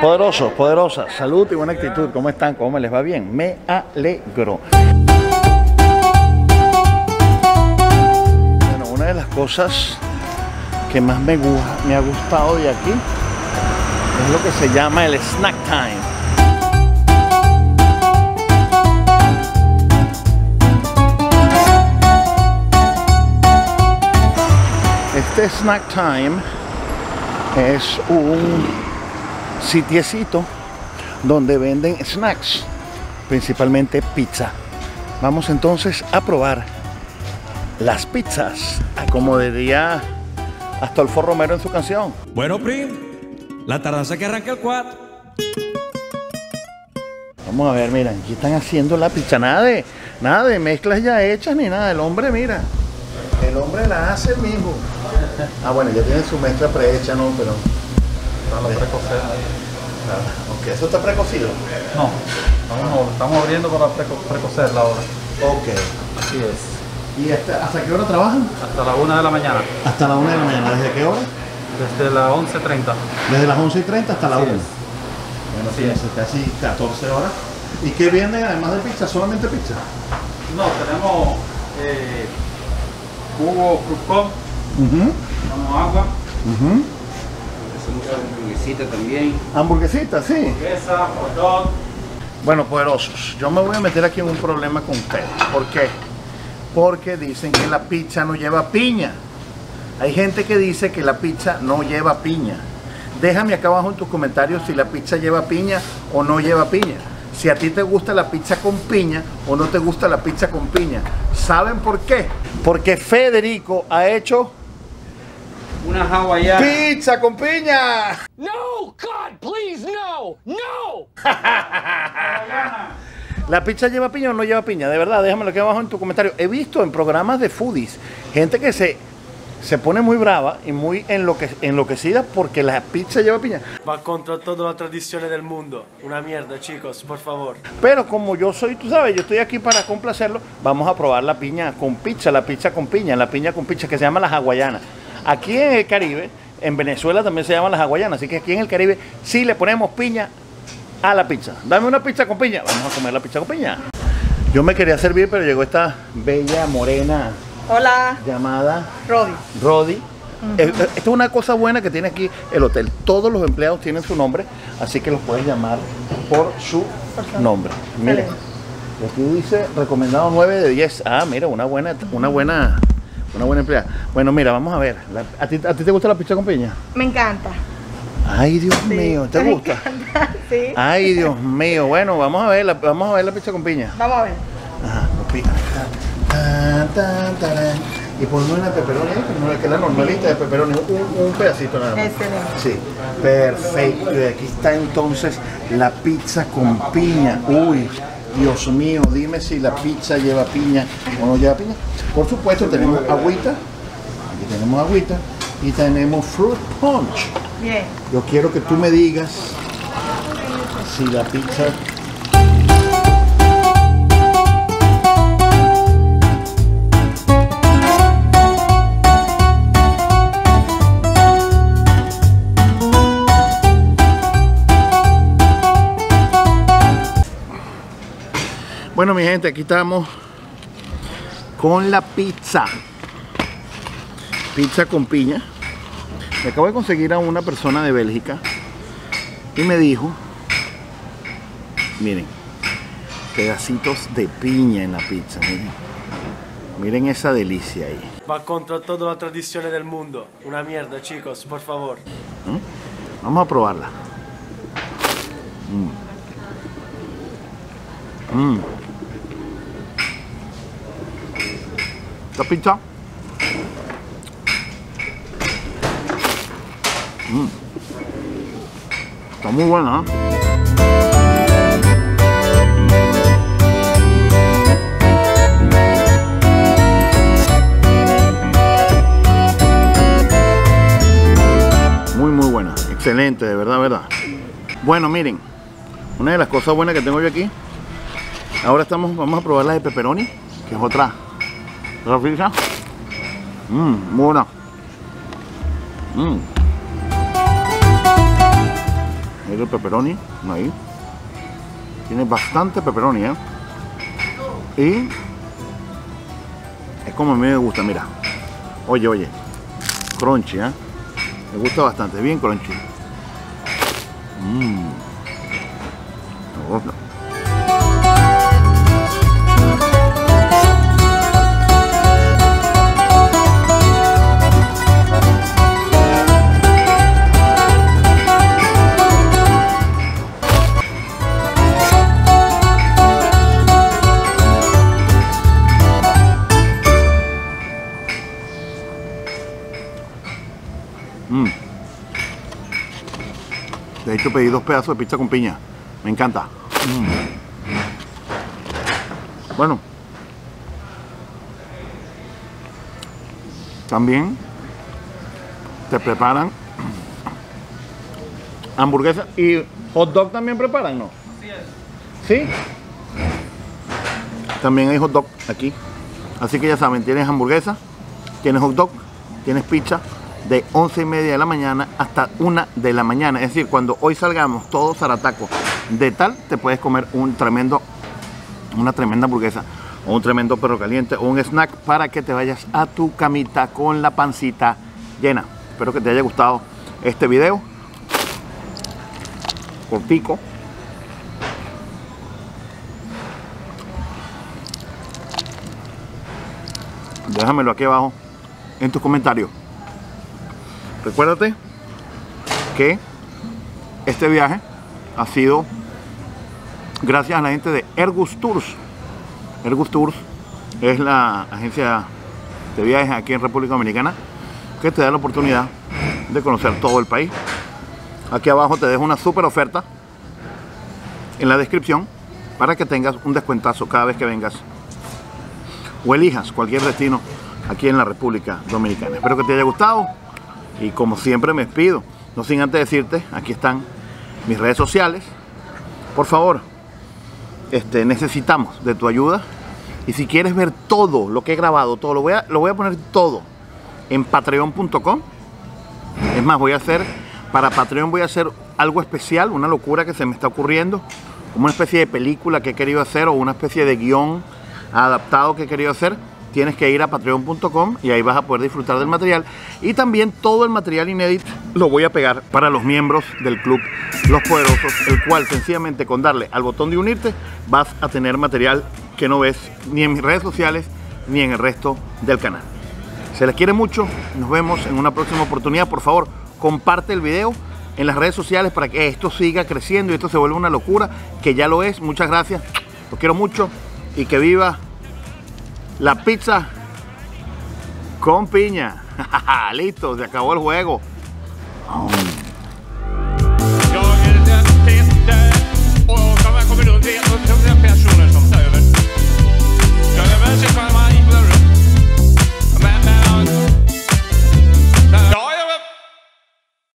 Poderosos, poderosas, salud y buena actitud. ¿Cómo están? ¿Cómo les va? Bien, me alegro. Bueno, una de las cosas que más me ha gustado de aquí es lo que se llama el snack time. Este snack time es un sitiecito donde venden snacks, principalmente pizza. Vamos entonces a probar las pizzas, como diría Astolfo Romero en su canción. Bueno, Prim, la tardanza que arranca el quad. Vamos a ver, miren, aquí están haciendo la pizza, nada de mezclas ya hechas ni nada. El hombre, mira, el hombre la hace mismo. Ah, bueno, ya tienen su mezcla prehecha, ¿no? Pero... no, no precocida. Ok, ¿eso está precocido? No, estamos abriendo para precocerla ahora. Ok. Así es. ¿Y hasta qué hora trabajan? Hasta la 1 de la mañana. ¿Hasta la 1 de la mañana? ¿Desde qué hora? Desde las 11:30. Desde las 11:30 hasta la 1. Bueno, así es. Casi 14 horas. ¿Y qué viene además de pizza? ¿Solamente pizza? No, tenemos... jugo, fructón, tomamos agua, hacemos hamburguesita también. Hamburguesita, sí. Hamburguesa, hot dog. Bueno, poderosos, yo me voy a meter aquí en un problema con ustedes. ¿Por qué? Porque dicen que la pizza no lleva piña. Hay gente que dice que la pizza no lleva piña. Déjame acá abajo en tus comentarios si la pizza lleva piña o no lleva piña. Si a ti te gusta la pizza con piña o no te gusta la pizza con piña. ¿Saben por qué? Porque Federico ha hecho una hawaiana. ¡Pizza con piña! ¡No! ¡God, please, no! ¡No! ¿La pizza lleva piña o no lleva piña? De verdad, déjamelo aquí abajo en tu comentario. He visto en programas de foodies gente que se pone muy brava y muy enloquecida porque la pizza lleva piña. Va contra todas las tradiciones del mundo. Una mierda, chicos, por favor. Pero como yo soy, tú sabes, yo estoy aquí para complacerlo. Vamos a probar la piña con pizza, la pizza con piña, la piña con pizza, que se llama las hawaianas. Aquí en el Caribe, en Venezuela también se llaman las hawaianas, así que aquí en el Caribe sí le ponemos piña a la pizza. Dame una pizza con piña. Vamos a comer la pizza con piña. Yo me quería servir, pero llegó esta bella morena. Hola. Llamada Rodi. Rodi. Esta es una cosa buena que tiene aquí el hotel. Todos los empleados tienen su nombre, así que los puedes llamar por su nombre. Miren, aquí dice recomendado 9 de 10. Ah, mira, una buena empleada. Bueno, mira, vamos a ver. ¿A ti te gusta la pizza con piña? Me encanta. Ay, Dios mío, ¿te gusta? Encanta, sí. Ay, Dios mío. Bueno, vamos a ver la pizza con piña. Vamos a ver. Ajá, y ponme una pepperoni, que es la normalita de pepperoni, un pedacito nada más. Excelente. Sí, perfecto. Y aquí está entonces la pizza con piña. Uy, Dios mío, dime si la pizza lleva piña o no lleva piña. Por supuesto, tenemos agüita. Aquí tenemos agüita y tenemos fruit punch. Bien. Yo quiero que tú me digas si la pizza... Bueno, mi gente, aquí estamos con la pizza. Pizza con piña. Me acabo de conseguir a una persona de Bélgica y me dijo, miren, pedacitos de piña en la pizza, miren. Miren esa delicia ahí. Va contra todas las tradiciones del mundo. Una mierda, chicos, por favor. Vamos a probarla. La pizza está muy buena, muy buena, excelente, de verdad. Bueno, miren, una de las cosas buenas que tengo yo aquí ahora, vamos a probar la de pepperoni, que es otra pizza. Muy buena. Miren, el pepperoni, ahí. Tiene bastante pepperoni, ¿eh? Y es como a mí me gusta, mira. Oye, oye. Crunchy, ¿eh? Me gusta bastante, bien crunchy. Me gusta. De hecho pedí 2 pedazos de pizza con piña. Me encanta. Bueno. También te preparan hamburguesas y hot dog también preparan, ¿no? Así es. ¿Sí? También hay hot dog aquí. Así que ya saben, tienes hamburguesas, tienes hot dog, tienes pizza. De 11:30 de la mañana hasta 1 de la mañana. Es decir, cuando hoy salgamos todos zaratacos de tal, te puedes comer una tremenda hamburguesa, o un tremendo perro caliente, o un snack para que te vayas a tu camita con la pancita llena. Espero que te haya gustado este video. Cortico. Déjamelo aquí abajo en tus comentarios. Recuérdate que este viaje ha sido gracias a la gente de Ergus Tours. Ergus Tours es la agencia de viajes aquí en República Dominicana que te da la oportunidad de conocer todo el país. Aquí abajo te dejo una super oferta en la descripción para que tengas un descuentazo cada vez que vengas o elijas cualquier destino aquí en la República Dominicana. Espero que te haya gustado. Y como siempre me despido, no sin antes decirte, aquí están mis redes sociales. Por favor, necesitamos de tu ayuda. Y si quieres ver todo lo que he grabado, todo, lo voy a poner todo en patreon.com. Es más, para Patreon voy a hacer algo especial, una locura que se me está ocurriendo. Como una especie de película que he querido hacer o una especie de guión adaptado que he querido hacer. Tienes que ir a patreon.com y ahí vas a poder disfrutar del material. Y también todo el material inédito lo voy a pegar para los miembros del Club Los Poderosos, el cual sencillamente con darle al botón de unirte vas a tener material que no ves ni en mis redes sociales ni en el resto del canal. Se les quiere mucho, nos vemos en una próxima oportunidad. Por favor, comparte el video en las redes sociales para que esto siga creciendo y esto se vuelva una locura, que ya lo es. Muchas gracias, los quiero mucho y que viva la pizza con piña. Listo, se acabó el juego.